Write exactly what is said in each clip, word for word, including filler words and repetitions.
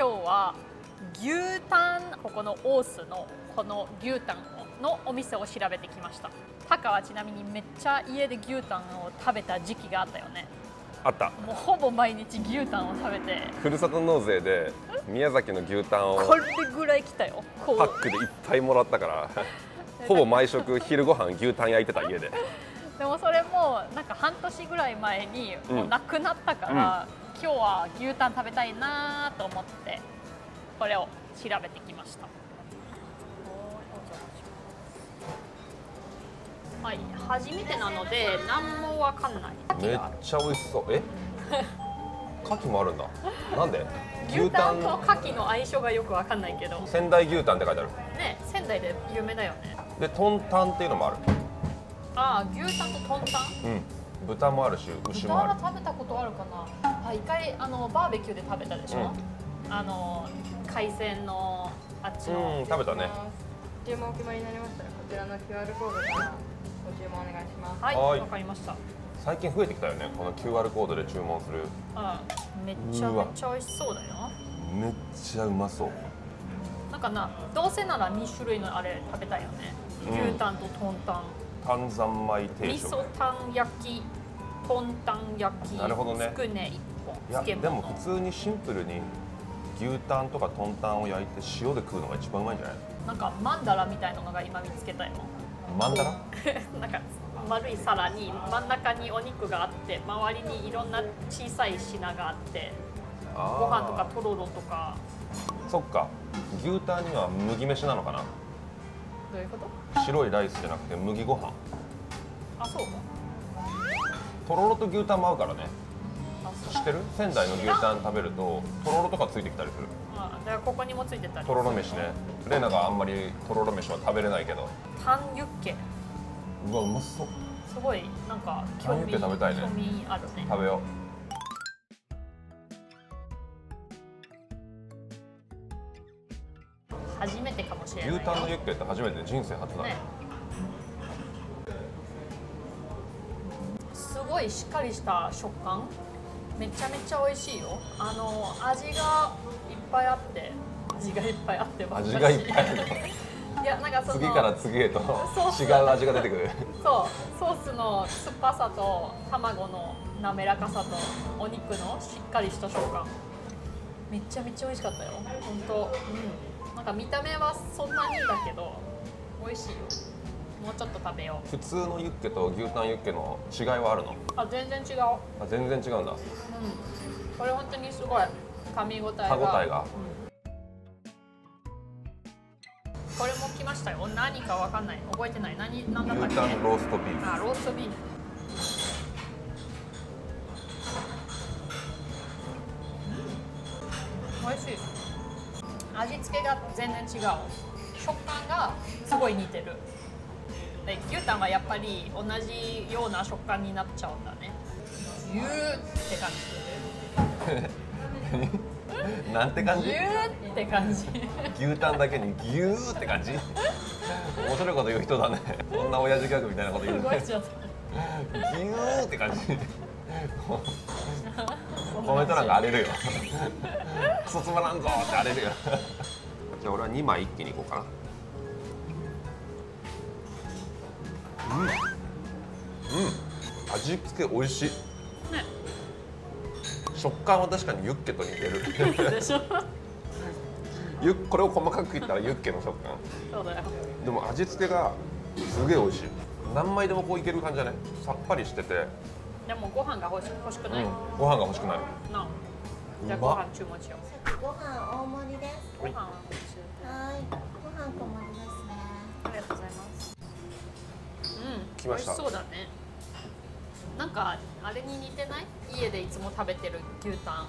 今日は牛タン、ここの大須のこの牛タンのお店を調べてきました。タカはちなみにめっちゃ家で牛タンを食べた時期があったよね。あった。もうほぼ毎日牛タンを食べて、ふるさと納税で宮崎の牛タンをこれぐらい来たよ。こうパックでいっぱいもらったからほぼ毎食昼ご飯牛タン焼いてた、家で。でもそれもなんか半年ぐらい前にもうなくなったから、うんうん、今日は牛タン食べたいなと思ってこれを調べてきました。はい、初めてなので何もわかんない。めっちゃ美味しそう。え？牡蠣もあるんだ。なんで？牛タンと牡蠣の相性がよくわかんないけど。仙台牛タンって書いてある。ね、仙台で有名だよね。で、トンタンっていうのもある。ああ、牛タンとトンタン。うん。豚もあるし、牛もある。豚は食べたことあるかな。あ、一回あのバーベキューで食べたでしょ。うん、あの海鮮のあっちの。うん、食べたね。注文お決まりになりましたらこちらの キューアール コードからご注文お願いします。はい、わかりました。最近増えてきたよね、この キューアール コードで注文する。うん、めっちゃめっちゃ美味しそうだよ。めっちゃうまそう。なんかな、どうせならに種類のあれ食べたいよね。牛タンとトンタン。炭酸米定食。味噌タン焼き、トンタン焼き。なるほどね。つくねいっぽん。いや、でも普通にシンプルに牛タンとかトンタンを焼いて塩で食うのが一番うまいんじゃない？なんかマンダラみたいなのが今見つけたよ。マンダラ？なんか丸い皿に真ん中にお肉があって周りにいろんな小さい品があってご飯とかとろろとか。そっか、牛タンには麦飯なのかな。どういうこと？白いライスじゃなくて麦ご飯。あ、そうか。とろろと牛タンも合うからね。知ってる？仙台の牛タン食べるととろろとかついてきたりする。ああ、だからここにもついてたり。とろろ飯ね。レナがあんまりとろろ飯は食べれないけど。タンユッケ。うわ、うまそう。すごいなんか興味食べたいね。興味あるね。食べよう。初めてかもしれない。牛タンのユッケって初めて、人生初だね。すごいしっかりした食感。めちゃめちゃ美味しいよ。あの味がいっぱいあって、味がいっぱいあってばっかり。味がいっぱいある。いや、なんかその次から次へと違う味が出てくる。そう、ソースの酸っぱさと卵の滑らかさとお肉のしっかりした食感。めちゃめちゃ美味しかったよ。本当、うん。なんか見た目はそんなにだけど美味しいよ。もうちょっと食べよう。普通のユッケと牛タンユッケの違いはあるの？あ、全然違う。あ、全然違うんだ。うん。これ本当にすごい噛み応えが。歯応えが。うん、これも来ましたよ。何かわかんない。覚えてない。何なんだったっけ？牛タンローストビーフ。あ、ローストビーフ。美味しい。味付けが全然違う。食感がすごい似てる。で牛タンはやっぱり同じような食感になっちゃうんだね。ジューって感じ。なんて感じ？ジューって感じ。牛タンだけにギューって感じ。面白いこと言う人だね。こんな親父ギャグみたいなこと言う。動いちゃった。ギューって感じ。コメント欄が荒れるよ。クソつまらんぞーって荒れるよ。じゃあ俺はにまい一気にいこうかな。うん、うん、味付け美味しい、ね、食感は確かにユッケと似てるでしょこれを細かく言ったらユッケの食感。そうだよ。でも味付けがすげえ美味しい。何枚でもこういける感じじゃない？さっぱりしてて。でもご飯が欲し、欲しくない、うん、ご飯が欲しくないな。じゃあご飯注文しよう。ご飯大盛りです。ご飯はご飯小盛りですね。ありがとうございます。うん、美味しそうだね。なんかあれに似てない？家でいつも食べてる牛タン。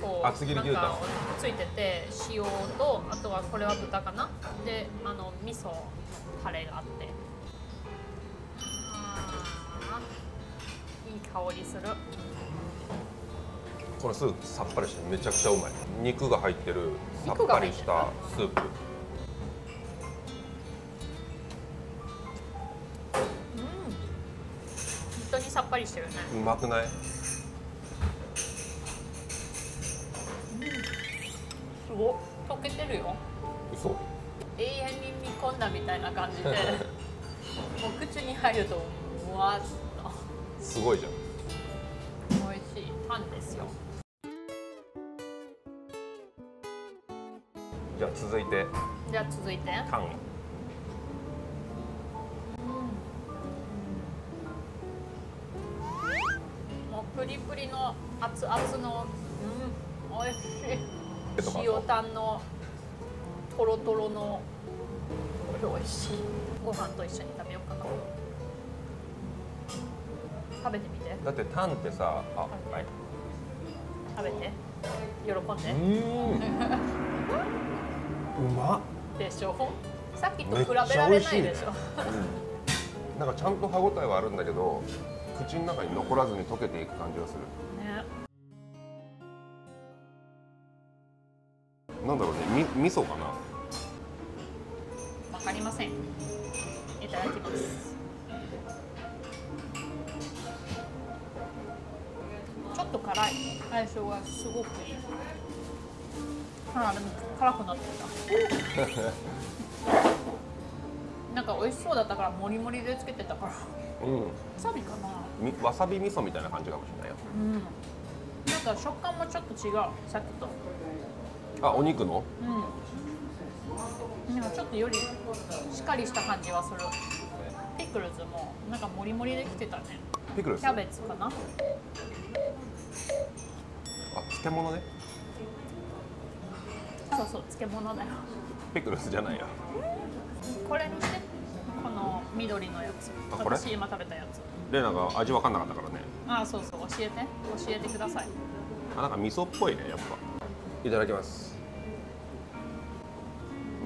うん、こう厚切り牛タンついてて、塩とあとはこれは豚かな。で、あの味噌タレがあって。あー、いい香りする。これスープさっぱりしてめちゃくちゃうまい。肉が入ってるさっぱりしたスープ。さっぱりしてるね。うまくない？ご溶けてるよ。嘘。永遠に煮込んだみたいな感じでもう口に入るともわっと。すごいじゃん。美味しいパンですよ。じゃあ続いて。じゃあ続いて。タン。プリプリの熱々の、うん、美味しい。塩タンのトロトロの、これ美味しい。ご飯と一緒に食べようかな。食べてみて。だってタンってさ、あ、はい。食べて。喜んで。うん。うまっ。でしょ。さっきと比べられないでしょ。うん、なんかちゃんと歯ごたえはあるんだけど。口の中に残らずに溶けていく感じがする。ね。なんだろうね、み、味噌かな。わかりません。いただきます。ちょっと辛い。最初はすごくいい。あ、でも辛くなってきた。なんか美味しそうだったから、もりもりでつけてたから。うん、わさびかな。わさび味噌みたいな感じかもしれないよ。うん、なんか食感もちょっと違う、さっきと。あ、お肉の。うん。なんかちょっとよりしっかりした感じはする。ピクルズも、なんかもりもりできてたね。ピクルズ。キャベツかな。あ、漬物ね。そうそう、漬物だよ。ピクルズじゃないや。これにして。この緑のやつ。私今食べたやつ。レナが味わかんなかったからね。ああ、そうそう、教えて、教えてください。あ、なんか味噌っぽいね、やっぱ。いただきます。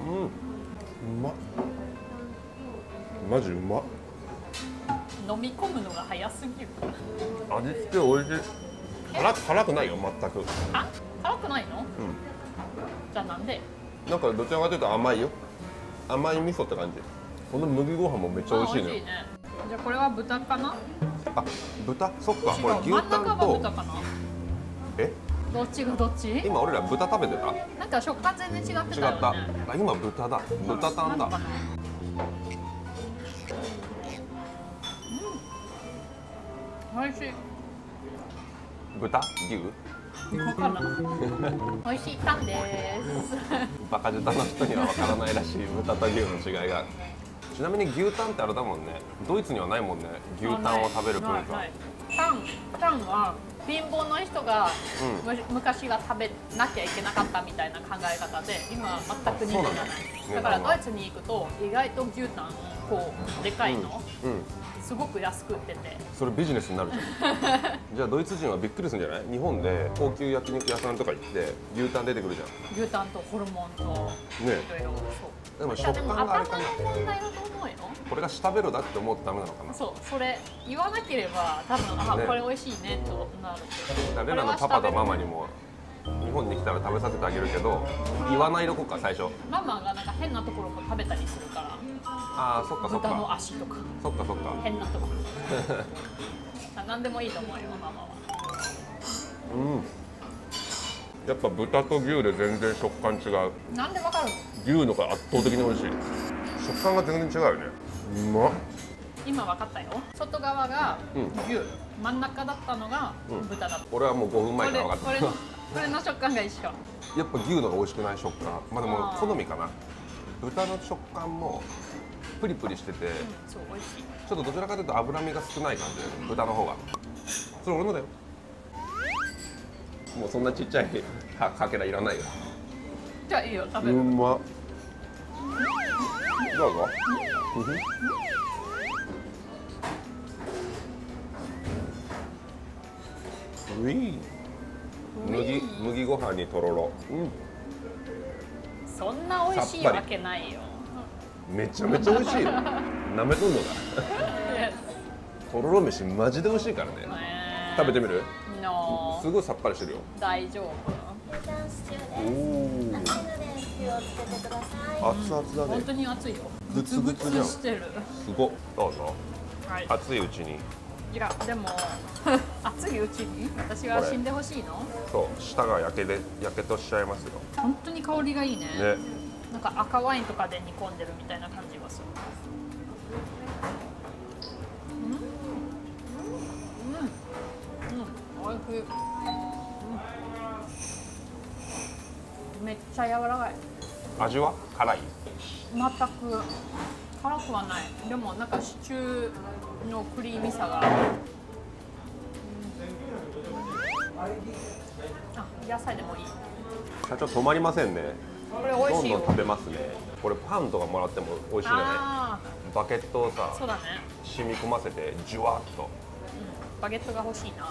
うん。うまっ。マジうまっ。飲み込むのが早すぎる。味付けおいしい。辛く、辛くないよ、全く。あ、辛くないの。うん。じゃあ、なんで。なんかどちらかというと甘いよ。甘い味噌って感じ。この麦ご飯もめっちゃ美味しいね。じゃあこれは豚かな。あ、豚、そっか、これ牛タンと。え、どっちがどっち？今俺ら豚食べてた。なんか食感全然違ってたよね。違った。あ、今豚だ。豚タンだ。うん、美味しい。豚、牛？わかんない。美味しいタンです。バカ舌の人にはわからないらしい豚と牛の違いが。ちなみに牛タンってあれだもんね。ドイツにはないもんね。牛タンを食べる文化。タン、タンは貧乏の人が、うん、昔は食べなきゃいけなかったみたいな考え方で、今は全く人気じゃない。ね、だからドイツに行くと意外と牛タンこうでかいの、うんうん、すごく安く売ってて。それビジネスになるじゃん。じゃあドイツ人はびっくりするんじゃない？日本で高級焼肉屋さんとか行って牛タン出てくるじゃん。牛タンとホルモンとね。でも食感があれかな。頭の問題だと思うよ。これが舌ベロだって思うとダメなのかな。そう、それ言わなければ多分、あ、これ美味しいねとなるけど。レナのパパとママにも日本に来たら食べさせてあげるけど、言わないどこか最初。ママがなんか変なところも食べたりするから。ああ、そっかそっか。豚の足とか。そっかそっか。変なところ。何でもいいと思うよ、ママは。うん。やっぱ豚と牛で全然食感違う。なんでわかるの？牛のが圧倒的に美味しい。食感が全然違うよね。うまっ。今わかったよ。外側が牛、うん、真ん中だったのが豚だった。俺はもうごふんまえからわかった。これの食感が一緒。やっぱ牛のが美味しくない食感。まあでも好みかな。豚の食感もプリプリしてて、うん、そう美味しい。ちょっとどちらかというと脂身が少ない感じ。豚の方が。それ俺のだよ。もうそんなちっちゃいかけらいらないよ。じゃあいいよ、食べる。うまっ。どうぞ。うい。麦、麦ご飯にとろろ。うん、そんな美味しいわけないよ。めちゃめちゃ美味しいよ。なめとんのだ。とろろ飯マジで美味しいからね。食べてみる？すごいさっぱりしてるよ。大丈夫。熱々だね。本当に熱いよ。ぐつぐつしてる。すご。どうぞ。熱いうちに。いやでも熱いうちに私は死んでほしいの。そう舌がやけでやけとしちゃいますよ。本当に香りがいいね。ね、なんか赤ワインとかで煮込んでるみたいな感じがする。うんうんうん、美味しい。うん、めっちゃ柔らかい。味は辛い？全く辛くはない。でもなんかシチューのクリーミーさが、うん、あ、野菜でもいい。社長止まりませんね。これ美味しいよ。どんどん食べますね。これパンとかもらっても美味しいよね。バゲットをさ、そうだね、染み込ませてジュワッと、うん、バゲットが欲しいな。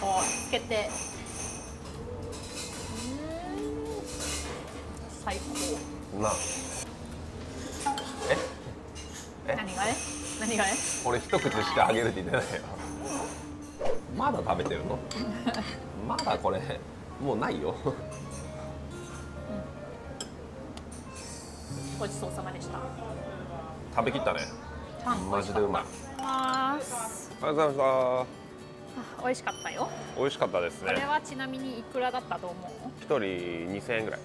こうつけて、最高な。え？え？何がね？何がね？俺一口してあげるって言ってないよ。まだ食べてるの？まだこれもうないよ。うん、ごちそうさまでした。食べきったね。マジでうまい。ありがとうございました。はあ、美味しかったよ。美味しかったですね。これはちなみにいくらだったと思う？一人にせんえんぐらい。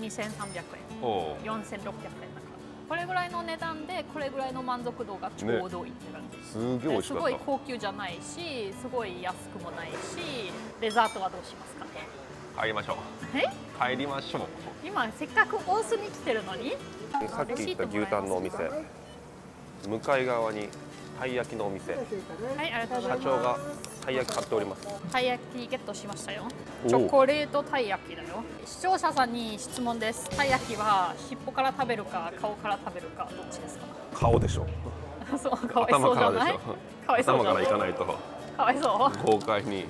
にせんさんびゃくえん、よんせんろっぴゃくえんだから、これぐらいの値段でこれぐらいの満足度がちょうどいいって感じ、ね、すげえ美味しかった。すごい高級じゃないし、すごい安くもないし。デザートはどうしますかね？帰りましょう。え？帰りましょう。今せっかく大須に来てるのに。さっき言った牛タンのお店、向かい側にたい焼きのお店。はい、ありがとうございます。社長がたい焼き買っております。たい焼きゲットしましたよ。チョコレートたい焼きだよ。視聴者さんに質問です。たい焼きは尻尾から食べるか顔から食べるかどっちですか？顔でしょ。そう、かわいそうじゃない？かわいそうじゃない？頭からいかないと。かわいそう。豪快に。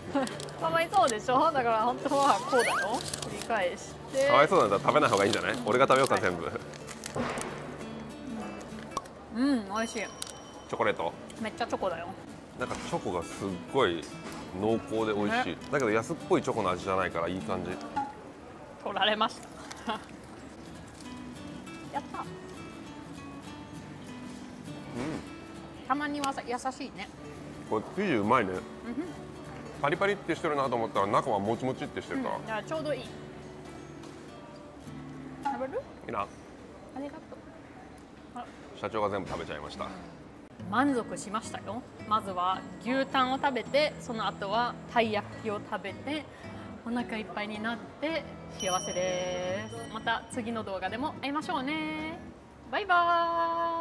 かわいそうでしょ。だから本当はこうだよ。繰り返して。かわいそうなんだ。食べない方がいいんじゃない？うん、俺が食べようか、はい、全部。うん、美味しい。チョコレートめっちゃチョコだよ。なんかチョコがすっごい濃厚で美味しい、ね、だけど安っぽいチョコの味じゃないからいい感じ。取られましたやった、うん、たまには優しいね。これ生地うまいね、うん、パリパリってしてるなと思ったら中はもちもちってしてるから、うん、だからちょうどいい。食べる？いらん。ありがとう。社長が全部食べちゃいました、うん。満足しましたよ。まずは牛タンを食べて、その後はたい焼きを食べて、お腹いっぱいになって幸せです。また次の動画でも会いましょうね。バイバーイ。